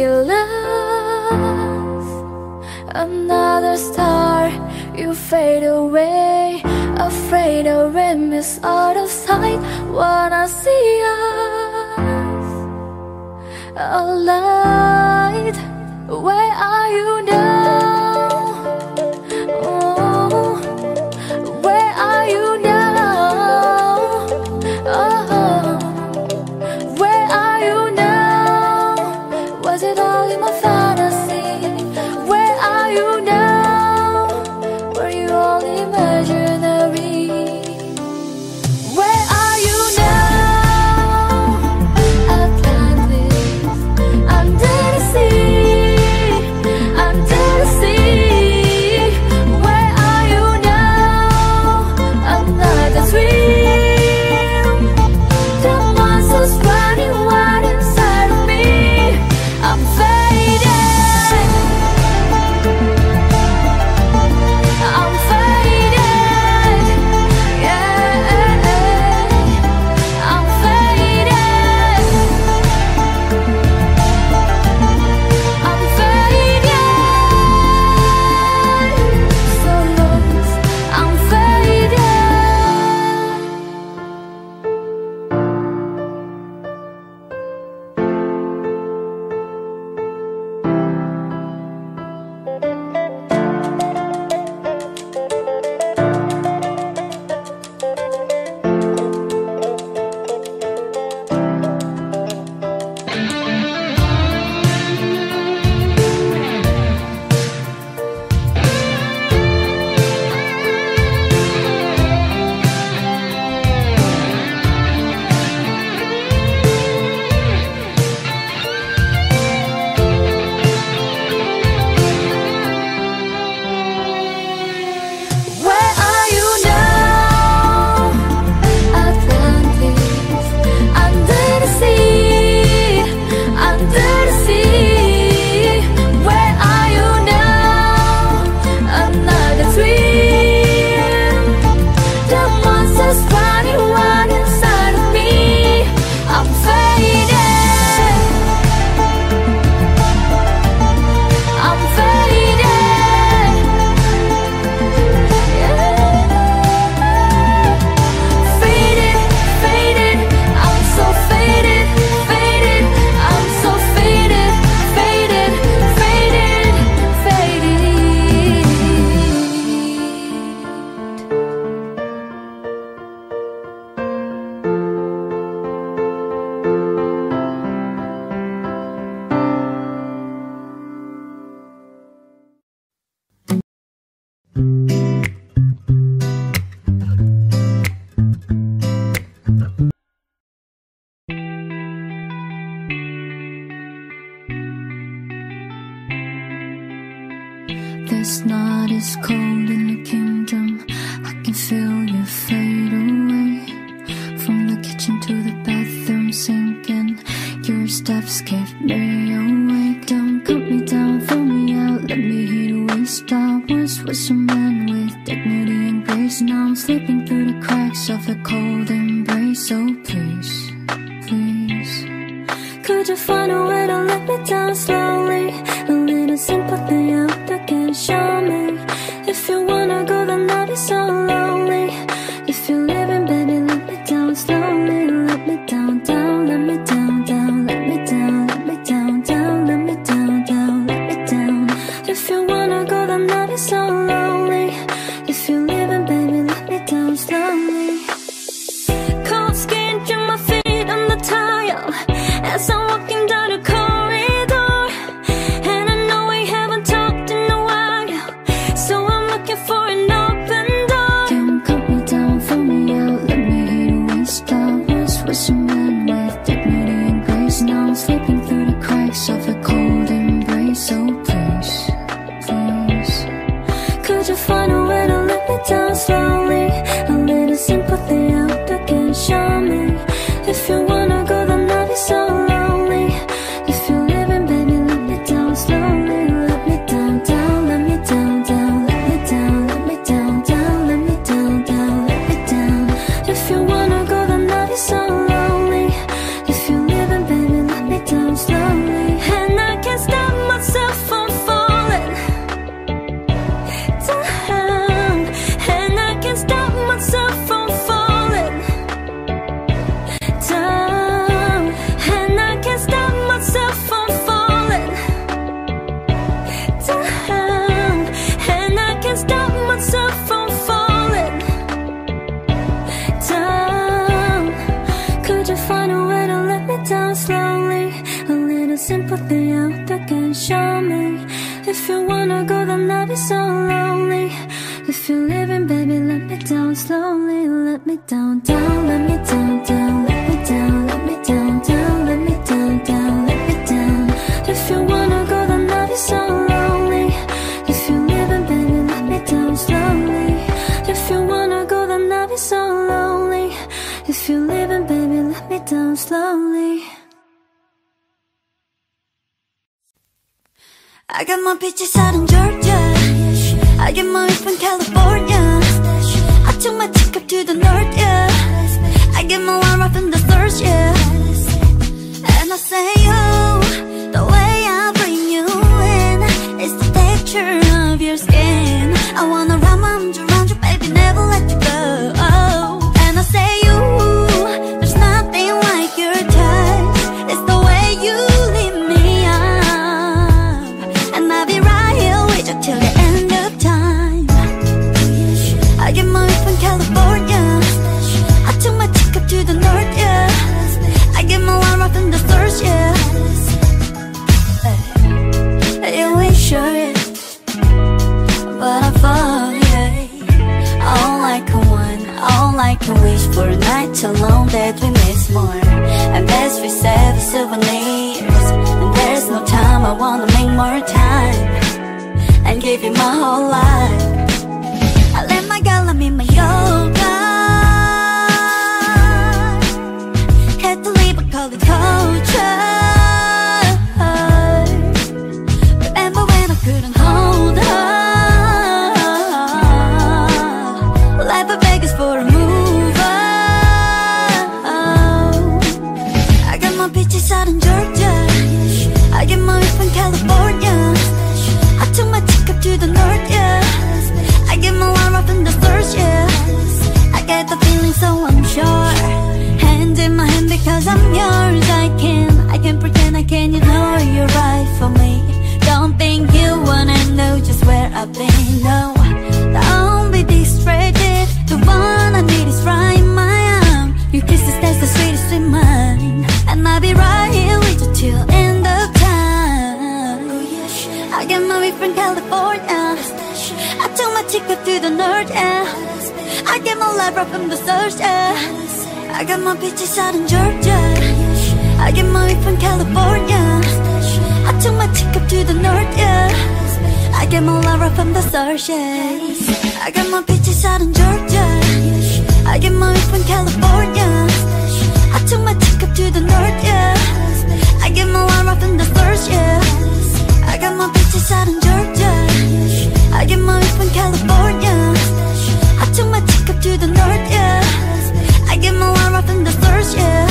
I'm It's cold in the kingdom. I can feel you fade away. From the kitchen to the bathroom sinking, your steps kept me awake. Don't cut me down, throw me out, let me hit a waste. I once was a man with dignity and grace. Now I'm slipping through the cracks of a cold embrace. Oh please, please, could you find a way to let me down slowly? A little sympathy out there can show me. If you wanna go, then I'll be so lonely. If you're living, baby, let me down slowly. Let me down, down, let me down, down. Let me down, let me down, down. Let me down, down, let me down. If you wanna go, then I'll be so lonely. If you're living, baby, let me down slowly. Cold skin through my feet on the tile as I'm walking down the corridor. And I know we haven't talked in a while, so I'm looking for an open door. Don't cut me down, throw me out, let me hit a waste. I once was a man with dignity and grace. Now I'm slipping through the cracks of a cold embrace. Oh please, please, could you find a way to let me down slowly? A little sympathy out there can show me. If you wanna go, then I'll be so lonely. If you're living, baby, let me down slowly. Let me down, down, let me down, down. Let me down, let me down, down. Let me down, down, let me down. If you wanna go, then I'll be so lonely. If you're living, baby, let me down slowly. And I can't stop myself from falling down. And I can't stop myself from falling down. And I can't stop myself from falling down. And I can't stop myself from falling down. Could you find a way to let me down slowly? A little sympathy out there can show me. If you wanna go, then I'll be so lonely. If you're living, baby, let me down slowly. Let me down, down, let me down, down. Let me down, let me down, down. Let me down, down, let me down. If you wanna go, then I'll be so lonely. If you're living, baby, let me down slowly. If you wanna go, then I'll be so lonely. If you're living, baby, let me down slowly. I got my bitches out in Georgia. I get my weed from California. I took my chick up to the north, yeah. I get my wine up in the thirst, yeah. And I say, oh, the way I bring you in is the texture of your skin. I wanna wrap my arms around you, baby, never let you go. Oh. And I say, ooh, there's nothing like your touch. It's the way you lift me up. And I'll be right here with you till the end of time. I get my weed from California. I took my chick up to the north, yeah. I get my wine up in the thirst, yeah. Yeah, we sure is. But I fall, yeah. All I can want, all I can wish for a night alone that we miss more. And best we save as souvenirs. And there's no time, I wanna make more time and give you my whole life. I let my girl, I'm in my yoga. Had to leave, I call it culture. Remember when I couldn't hold her? Life in Vegas for a mover. I got my bitches out in Georgia. I get my weed from California. I took my chick up to the north, yeah. I get my wine up in the thirst, yeah. I get the feeling, so I'm sure. Hand in my hand because I'm yours. I can pretend, I can ignore you right for me. Don't think you wanna know just where I've been. No, the only distracted, the one I need is right in my arm. Your kisses, that's the sweetest in mine. And I'll be right here with you till end of time. I get my weed from California. I took my chick up to the north, yeah. I get my love right from the source, yeah. I got my bitches out in Georgia. I get my weed from California. I took my chick up to the north, yeah. I get my lava from the surface. I get my peaches out in Georgia. I get my weed from California. I took my chick up to the north, yeah. I get my lava from the source, yeah. I got my peaches out in Georgia. I get my weed from California. I took my chick up to the north, yeah. I get my lava from the source, yeah.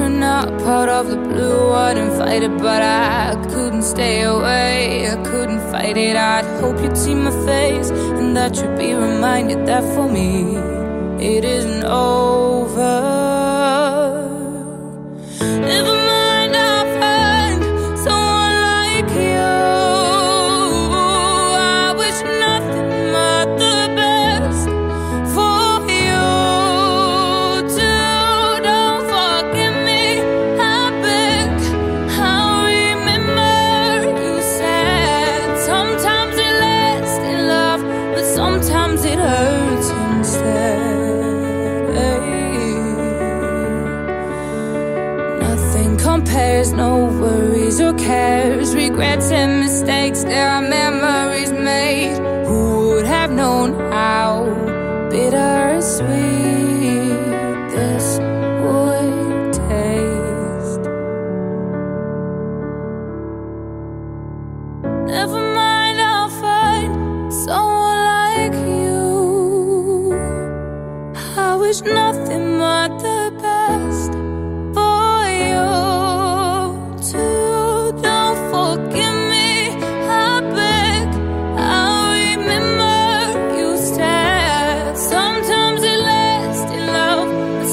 astronaut out of the blue. I didn't fight it, but I couldn't stay away. I couldn't fight it. I'd hope you'd see my face, and that you'd be reminded that for me it isn't over. Never mind, I'll find someone like you. I wish nothing but the best for you. Too, don't forget me. I beg, I'll remember you said. Sometimes it lasts in love, but sometimes it hurts instead. Compares, no worries or cares, regrets and mistakes, there are memories made. Who would have known how bitter and sweet this would taste? Never mind, I'll find someone like you. I wish nothing but the best.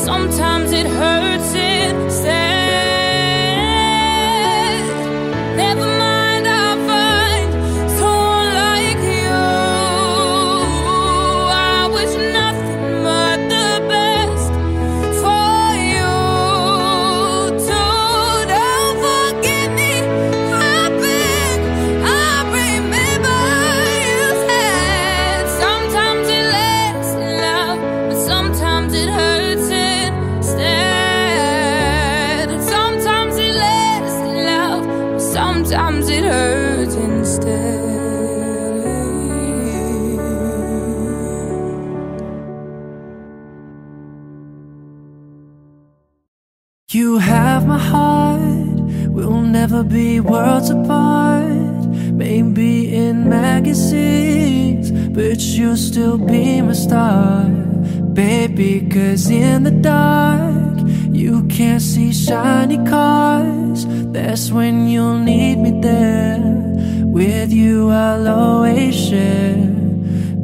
Sometimes it hurts instead. You have my heart, we'll never be worlds apart. Maybe in magazines, but you'll still be my star. Baby, cause in the dark, you can't see shiny cars. That's when you'll need me there. With you I'll always share.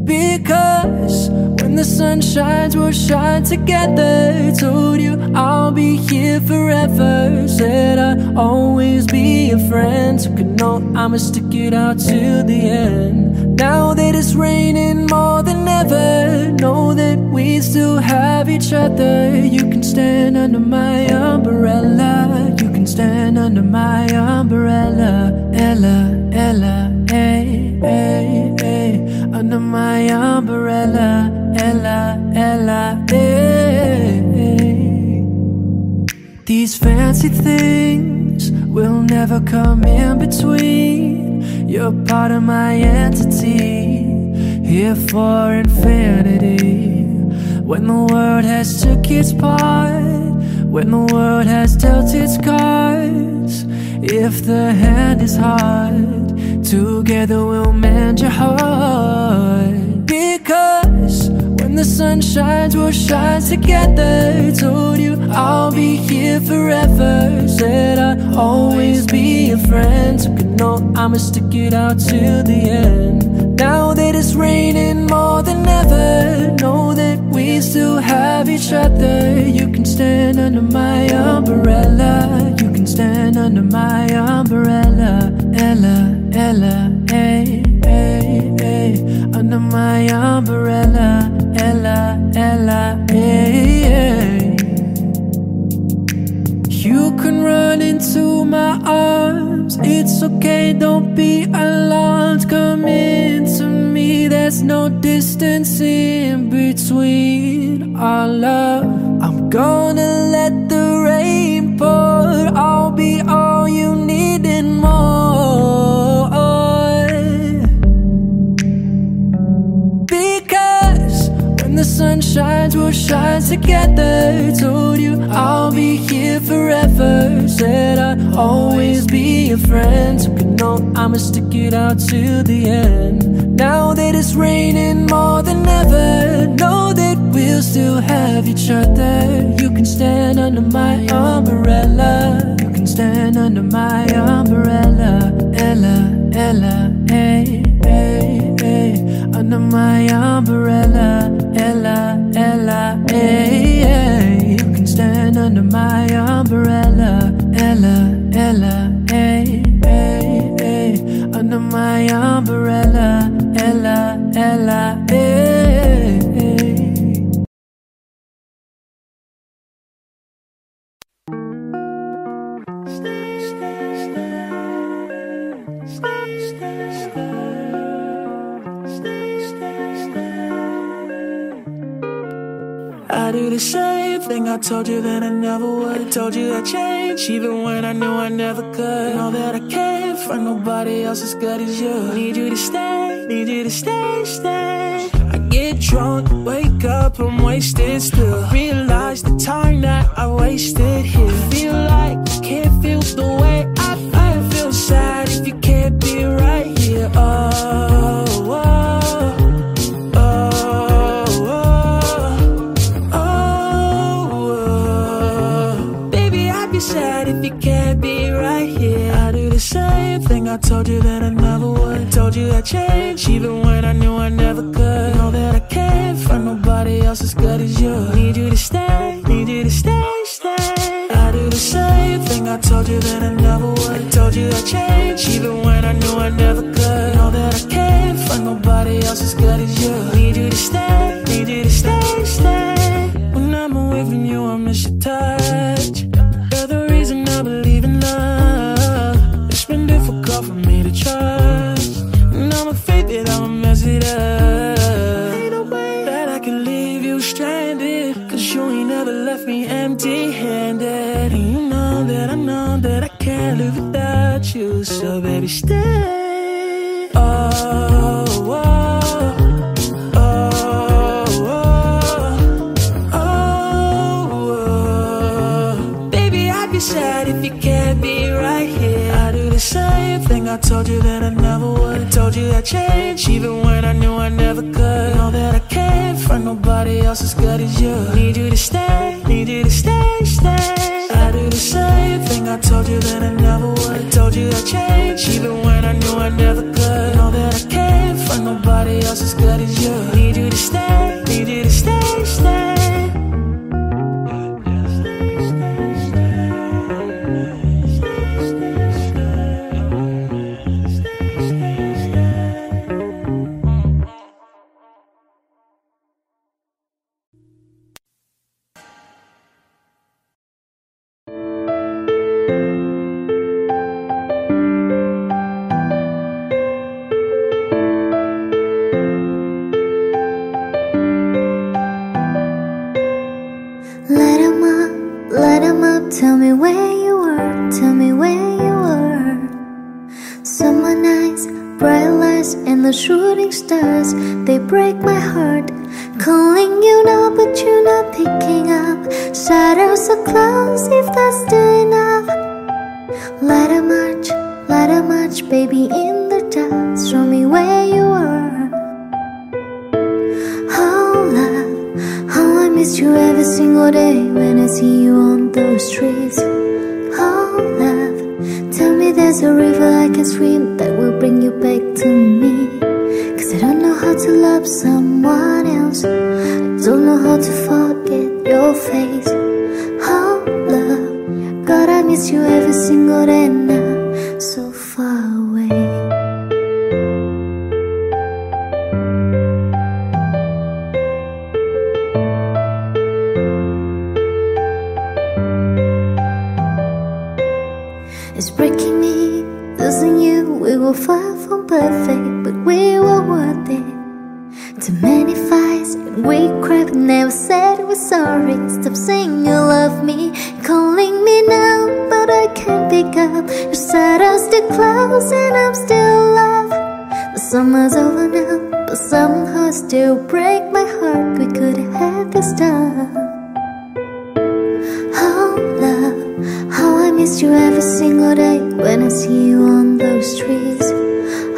Because when the sun shines, we'll shine together. Told you I'll be here forever. Said I'd always be a friend. So you know I'ma stick it out till the end. Now that it's raining more than ever, know that we still have each other. You can stand under my umbrella. You can stand under my umbrella. Ella, Ella, hey, hey, hey. Under my umbrella. Ella, Ella, hey, hey. These fancy things will never come in between. You're part of my entity, here for infinity. When the world has took its part, when the world has dealt its cards, if the hand is hard, together we'll mend your heart. Because when the sun shines, we'll shine together. Told you I'll be here forever. Said I'd always be a friend. So you know I'ma stick it out till the end. Now that it's raining more than ever, know that we still have each other. You can stand under my umbrella. You can stand under my umbrella. Ella, Ella, hey, hey, hey. Under my umbrella. Ella, Ella, hey, hey. You can run into my arms. It's okay, don't be alarmed. Come into me, there's no distance in between our love. I'm gonna let the rain pour. I'll be all you need and more. Because when the sun shines, we'll shine together. Told you I'll be here forever. Said I'd always be a friend. So you know I'ma stick it out till the end. Now that it's raining more than ever, know that we'll we'll still have each other. You can stand under my umbrella. You can stand under my umbrella. Ella, Ella, hey, hey, hey. Under my umbrella. Ella, Ella, hey, hey. You can stand under my umbrella. Ella, Ella, hey, hey, hey. Under my umbrella. Ella, Ella, hey. I do the same thing I told you that I never would. Told you I'd change, even when I knew I never could. Know that I can't find nobody else as good as you. Need you to stay, need you to stay, stay. I get drunk, wake up, I'm wasted still. I realize the time that I wasted here. I feel like I can't feel the way I feel sad if you can't be right here. Oh, I told you that I never would. Told you I'd change, even when I knew I never could. Know that I can't find nobody else as good as you. Need you to stay, need you to stay, stay. I do the same thing I told you that I never would. Told you I'd change, even when I knew I never could. Know that I can't find nobody else as good as you. Need you to stay, need you to stay, stay. When I'm away from you, I miss your touch. You're the reason I believe in love. It's been difficult for me to trust, and I'm afraid that I'ma mess it up. Ain't no way that I can leave you stranded, cause you ain't never left me empty-handed. And you know that I can't live without you. So baby, stay. Oh, oh, oh, oh, oh, oh. Baby, I'd be sad if you can't be right here. I do the same thing I told you that I never would. Told you I'd change, even when I knew I never could. Know that I can't find nobody else as good as you. Need you to stay, need you to stay, stay. I do the same thing I told you that I never would. Told you I'd change, even when I knew I never could. Know that I can't find nobody else as good as you. Need you to stay, need you to stay, stay. Tell me where you were, tell me where you were. Summer nights, bright lights, and the shooting stars, they break my heart. Calling you now, but you're not picking up. Shadows are close, if that's still enough. Light a match, baby, in the dark. Show me where you were. Oh, love, how I miss you every single day when I see you on those streets. Oh, love, tell me there's a river I can swim that will bring you back to me. Cause I don't know how to love someone else. I don't know how to forget your face. Oh, love, God, I miss you every single day now. So far away. Far from perfect, but we were worth it. Too many fights and we cried, never said we're sorry. Stop saying you love me, calling me now, but I can't pick up. Your shadows still close and I'm still alive. The summer's over now, but somehow still break my heart. We could have this done. Oh, love, how I miss you every single day when I see you on those streets.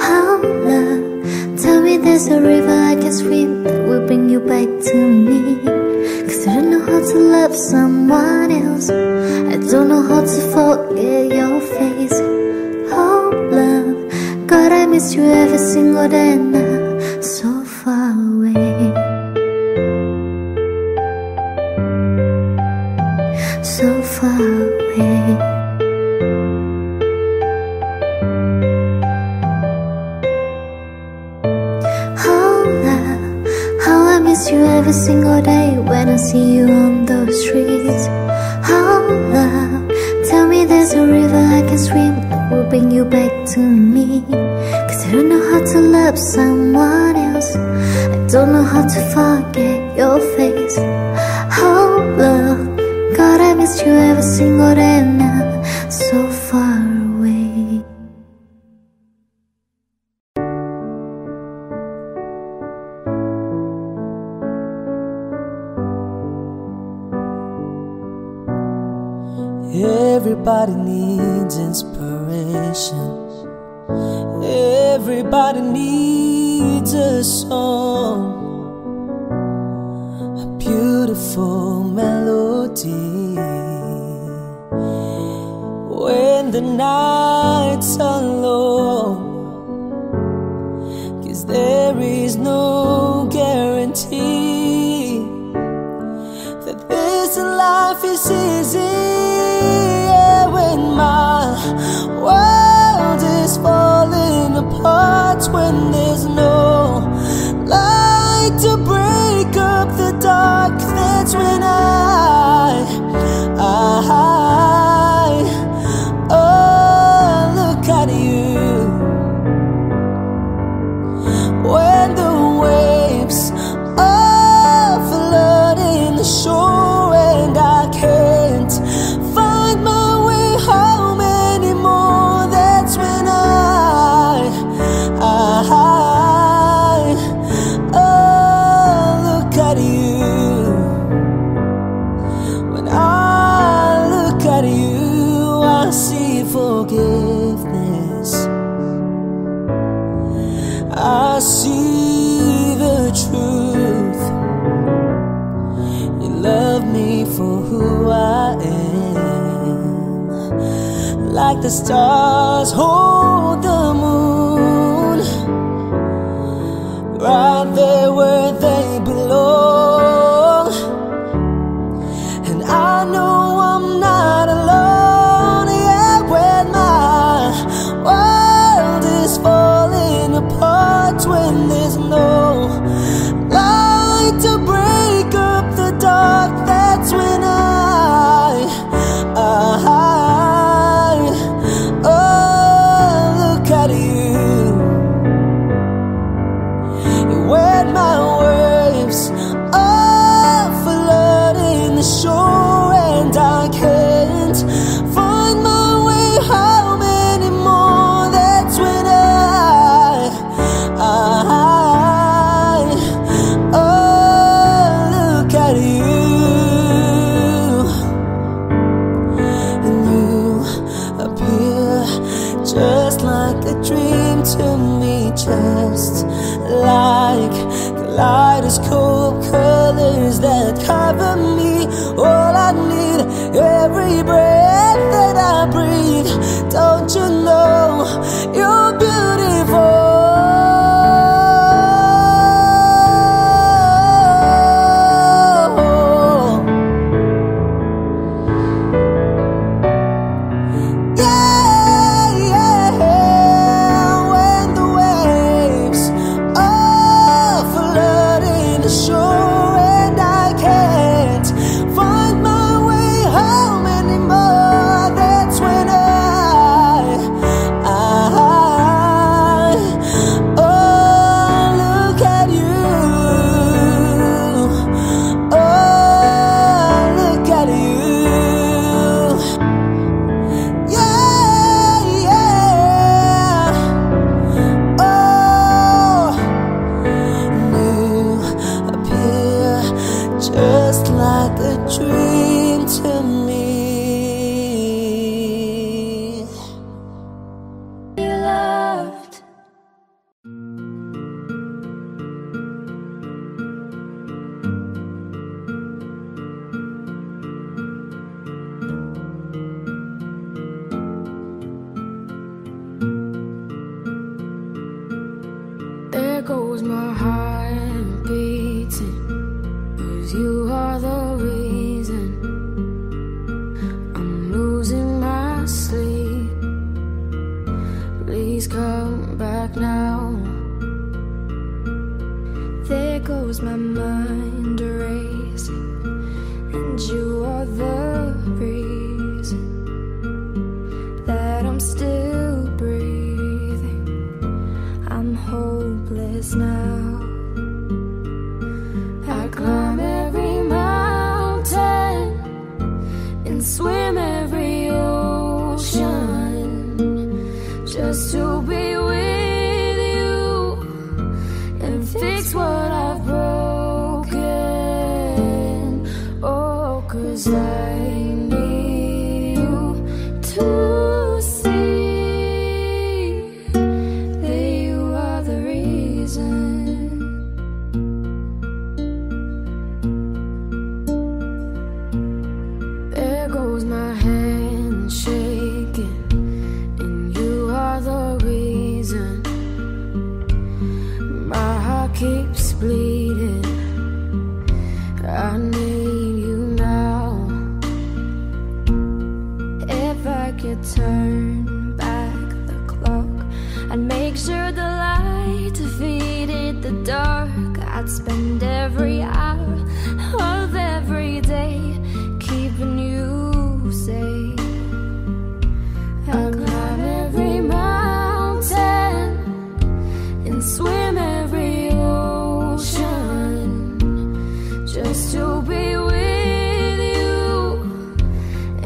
Oh, love, tell me there's a river I can swim that will bring you back to me. love someone else. I don't know how to forget your face. Oh love, God, I miss you every single day, and I'm so far away, so far away. You every single day when I see you on those streets. Oh love, tell me there's a river I can swim that will bring you back to me. Cause I don't know how to love someone else. I don't know how to forget your face. Oh love, God, I miss you every single day, and I'm so far away. Everybody needs inspiration. Everybody needs a song, a beautiful melody. When the nights are long, cause there is no guarantee that this life is easy. My world is falling apart when there's no light to break up the dark. That's when I oh, look at you. When the waves are flooding the shore and I can't find my home anymore, that's when I oh, look at you. When I look at you, I see forgiveness, I see the truth. You love me for who I am. Like the stars hold the moon, right there where they belong. And I know I'm not alone. Yeah, when my world is falling apart, when there's no light to break up the dark, that's when 'Cause I need you to see that you are the reason. There goes my hand shaking, and you are the reason my heart keeps bleeding. I need you now. If I could turn back the clock, I'd make sure the light defeated the dark. I'd spend every hour of every day keeping you safe. I'd climb every mountain and swim every ocean just to be with you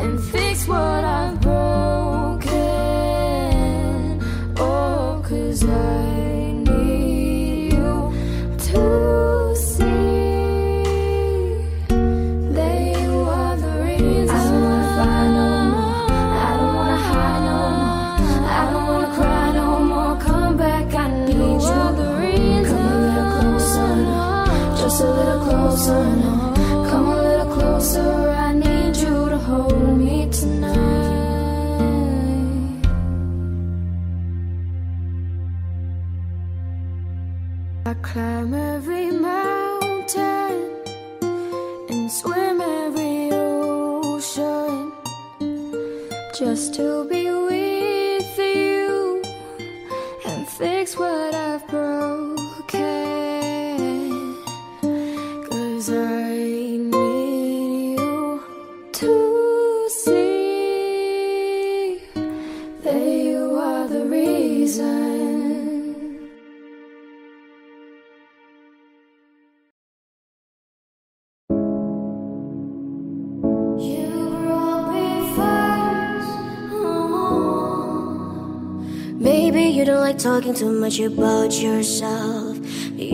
and fix what I've broken. Oh, 'cause I need you to see that you are the reason. I don't wanna fight no more, I don't wanna hide no more, I don't wanna cry no more. Come back, I need you, are the reason. Come a little closer now, just a little closer now. I climb every mountain and swim every ocean just to be with you and fix what I've broken. 'Cause I need you to see that you are the reason. Maybe you don't like talking too much about yourself.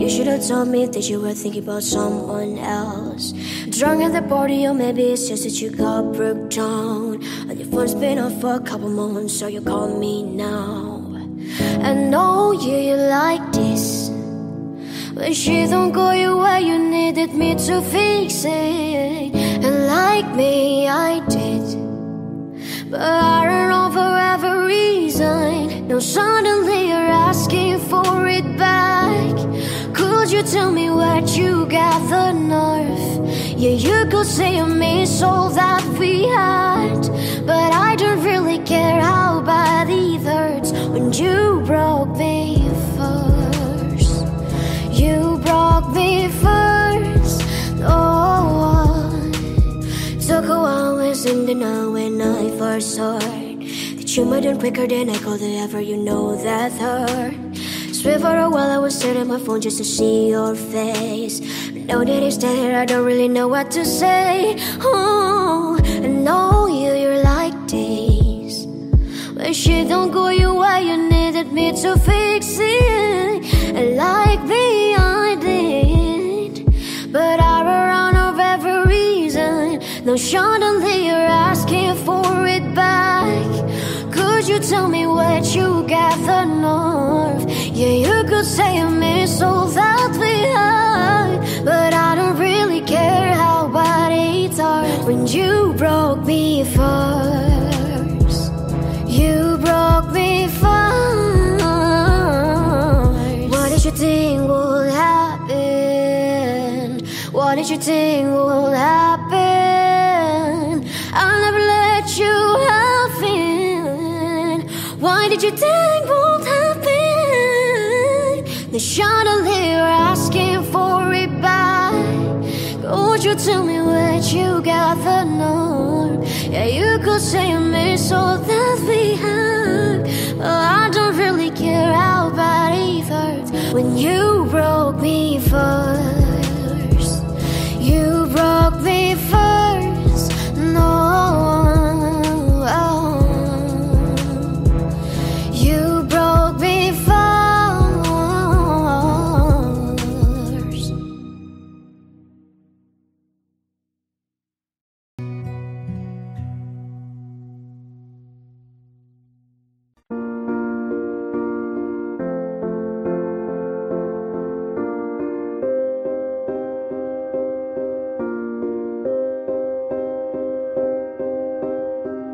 You should have told me that you were thinking about someone else. Drunk at the party, or maybe it's just that you got broke down, and your phone's been off for a couple moments, so you call me now. I know you like this, but she don't go you where you needed me to fix it. And like me, I did, but I don't know for every reason. Now suddenly you're asking for it back. Could you tell me what you got the nerve? Yeah, you could say you miss all that we had, but I don't really care how bad it hurts when you broke me first. You broke me first. Oh, took a while listening to know when I first heard you might end quicker than I called it ever, you know that hurt. Swear for a while I was staring at my phone just to see your face, but now that it's there I don't really know what to say. Oh, I know you're like this, but she don't go you where you needed me to fix it. And like me, I did, but I run out of every reason. Now suddenly you're asking for it back. You tell me what you got the nerve. Yeah, you could say I miss all that we had, but I don't really care how bad it's hurt when you broke me first. You broke me first. What did you think would happen? What did you think would happen? I'll never let you have it. Why did you think won't happen? The chandelier asking for it back. Could you tell me what you got the norm? Yeah, you could say I miss all that we had, but I don't really care how bad it hurts when you broke me first. You broke me first. No.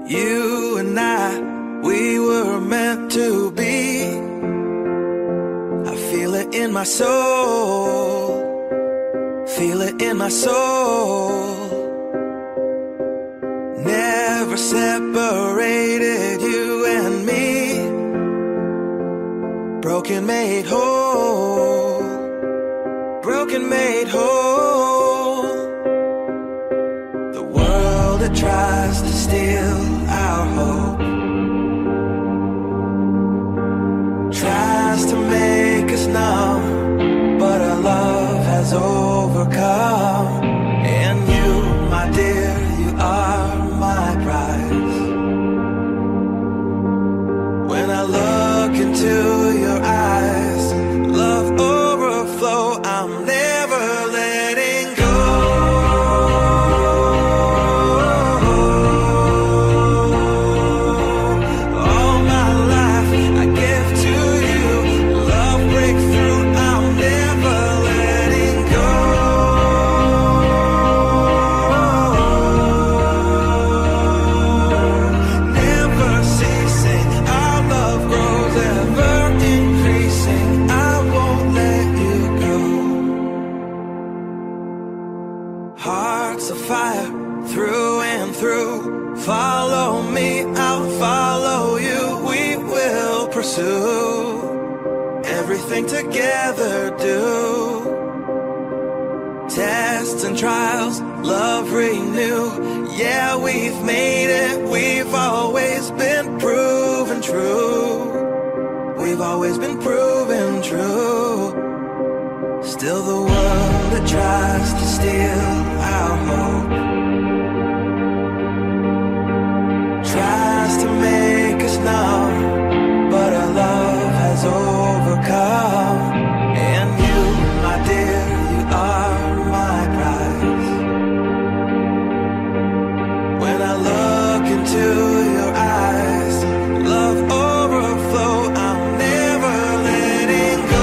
You and I, we were meant to be. I feel it in my soul, feel it in my soul. Never separated, you and me. Broken made whole, broken made whole. The world that tries to steal our hope tries to make us numb, but our love has overcome. And you, my dear, you are my prize. When I look into your eyes, love overflow, I'm never letting go. All my life I give to you. Love breakthrough, I'm never letting go. Never ceasing, our love grows, ever increasing. I won't let you go. Hearts of fire, through and through. Follow me, I'll follow you. We will pursue everything together, do. Tests and trials, love renew. Yeah, we've made it, we've always been proven true. We've always been proven true. Still the world that tries to steal our hope tries to make us numb, but our love has overcome. And you, my dear, you are my prize. When I look into your eyes, love overflow, I'm never letting go.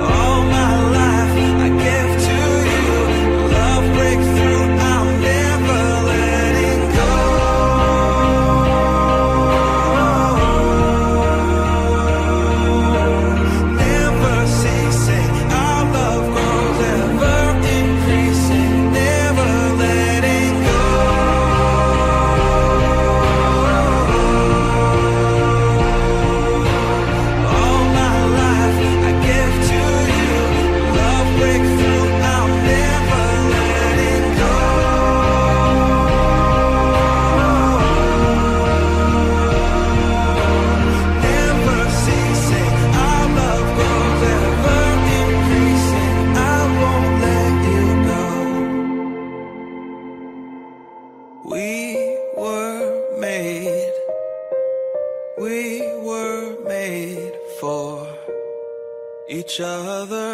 All my life I give to you. Love breakthrough, I'm never letting go. Never ceasing, our love grows, ever increasing. Never letting go. All my life I give to you. Love breakthrough, I'm never letting go. Never ceasing, our love grows, ever increasing. I won't let you go. We were made, we were made for each other.